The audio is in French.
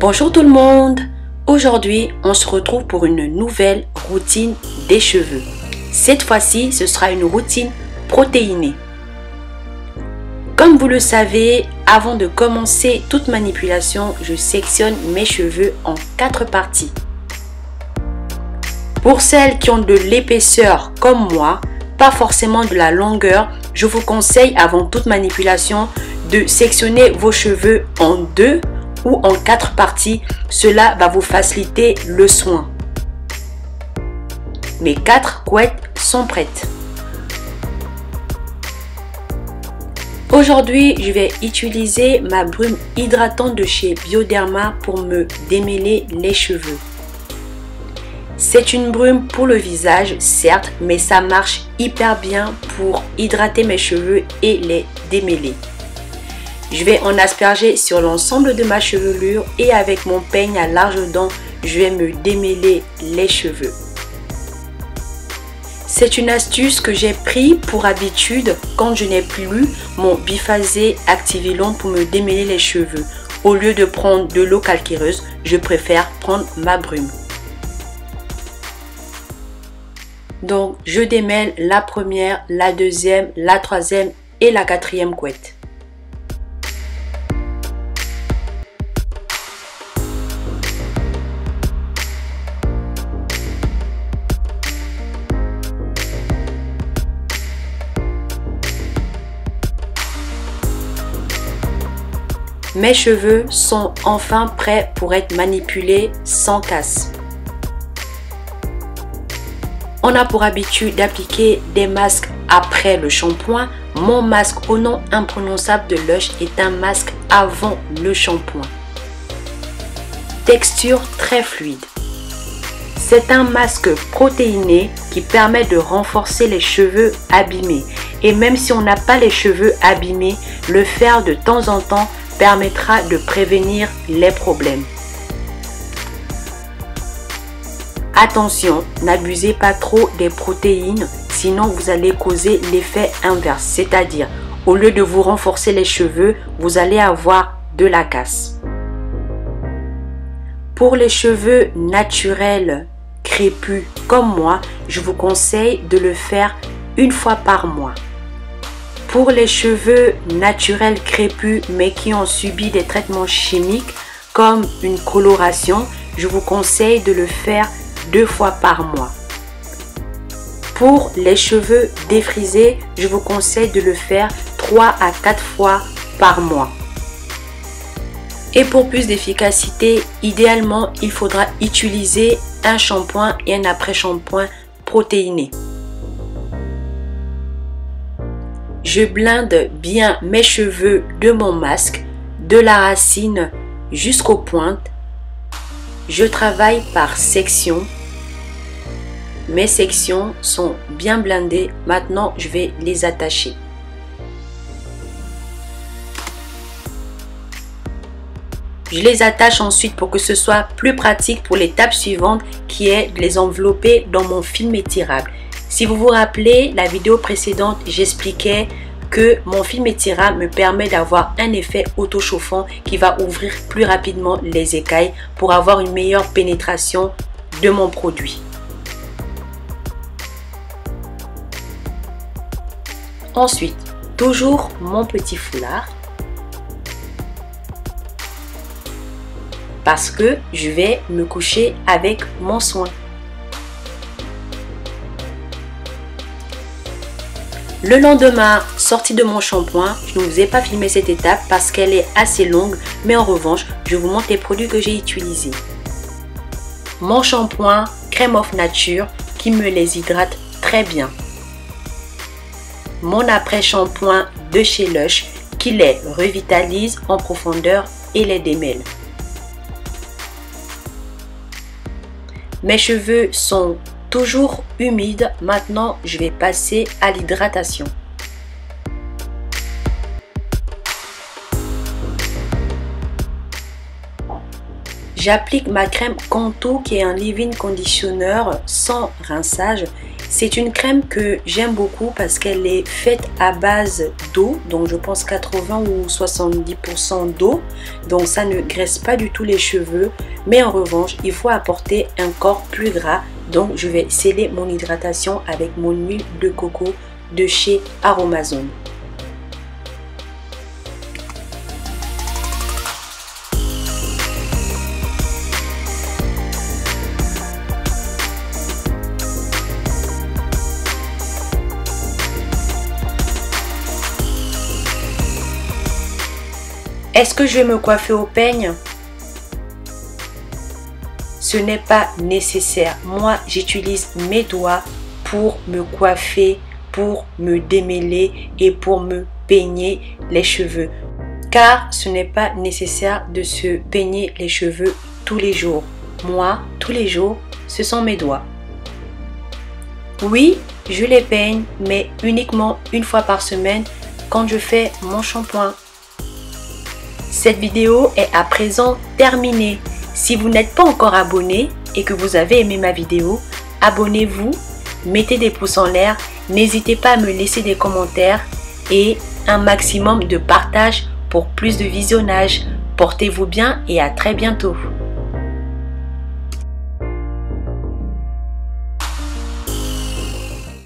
Bonjour tout le monde! Aujourd'hui, on se retrouve pour une nouvelle routine des cheveux. Cette fois-ci, ce sera une routine protéinée. Comme vous le savez, avant de commencer toute manipulation, je sectionne mes cheveux en 4 parties. Pour celles qui ont de l'épaisseur comme moi, pas forcément de la longueur, je vous conseille avant toute manipulation de sectionner vos cheveux en 2 ou en 4 parties. Cela va vous faciliter le soin. Mes 4 couettes sont prêtes. Aujourd'hui, je vais utiliser ma brume hydratante de chez Bioderma pour me démêler les cheveux. C'est une brume pour le visage, certes, mais ça marche hyper bien pour hydrater mes cheveux et les démêler. Je vais en asperger sur l'ensemble de ma chevelure et avec mon peigne à larges dents, je vais me démêler les cheveux. C'est une astuce que j'ai pris pour habitude quand je n'ai plus mon biphasé Activilon pour me démêler les cheveux. Au lieu de prendre de l'eau calcaireuse, je préfère prendre ma brume. Donc, je démêle la première, la deuxième, la troisième et la quatrième couette. Mes cheveux sont enfin prêts pour être manipulés sans casse. On a pour habitude d'appliquer des masques après le shampoing. Mon masque au nom imprononçable de Lush est un masque avant le shampoing. Texture très fluide. C'est un masque protéiné qui permet de renforcer les cheveux abîmés. Et même si on n'a pas les cheveux abîmés, le faire de temps en temps permettra de prévenir les problèmes. Attention, n'abusez pas trop des protéines, sinon vous allez causer l'effet inverse, c'est-à-dire au lieu de vous renforcer les cheveux, vous allez avoir de la casse. Pour les cheveux naturels, crépus comme moi, je vous conseille de le faire une fois par mois. Pour les cheveux naturels crépus mais qui ont subi des traitements chimiques comme une coloration, je vous conseille de le faire 2 fois par mois. Pour les cheveux défrisés, je vous conseille de le faire 3 à 4 fois par mois. Et pour plus d'efficacité, idéalement, il faudra utiliser un shampoing et un après-shampoing protéiné. Je blinde bien mes cheveux de mon masque, de la racine jusqu'aux pointes. Je travaille par section. Mes sections sont bien blindées. Maintenant, je vais les attacher. Je les attache ensuite pour que ce soit plus pratique pour l'étape suivante qui est de les envelopper dans mon film étirable. Si vous vous rappelez, la vidéo précédente, j'expliquais que mon film étirable me permet d'avoir un effet auto-chauffant qui va ouvrir plus rapidement les écailles pour avoir une meilleure pénétration de mon produit. Ensuite, toujours mon petit foulard parce que je vais me coucher avec mon soin. Le lendemain, sortie de mon shampoing, je ne vous ai pas filmé cette étape parce qu'elle est assez longue, mais en revanche, je vous montre les produits que j'ai utilisés. Mon shampoing Crème of Nature qui me les hydrate très bien. Mon après-shampoing de chez Lush qui les revitalise en profondeur et les démêle. Mes cheveux sont toujours humide, maintenant je vais passer à l'hydratation. J'applique ma crème Cantu qui est un leave-in conditioner sans rinçage C'est une crème que j'aime beaucoup parce qu'elle est faite à base d'eau, donc je pense 80 ou 70% d'eau, donc ça ne graisse pas du tout les cheveux, mais en revanche il faut apporter un corps plus gras, donc je vais sceller mon hydratation avec mon huile de coco de chez Aromazone. Est-ce que je vais me coiffer au peigne? Ce n'est pas nécessaire. Moi, j'utilise mes doigts pour me coiffer, pour me démêler et pour me peigner les cheveux. Car ce n'est pas nécessaire de se peigner les cheveux tous les jours. Moi, tous les jours, ce sont mes doigts. Oui, je les peigne, mais uniquement une fois par semaine quand je fais mon shampoing. Cette vidéo est à présent terminée. Si vous n'êtes pas encore abonné et que vous avez aimé ma vidéo, abonnez-vous, mettez des pouces en l'air, n'hésitez pas à me laisser des commentaires et un maximum de partage pour plus de visionnage. Portez-vous bien et à très bientôt.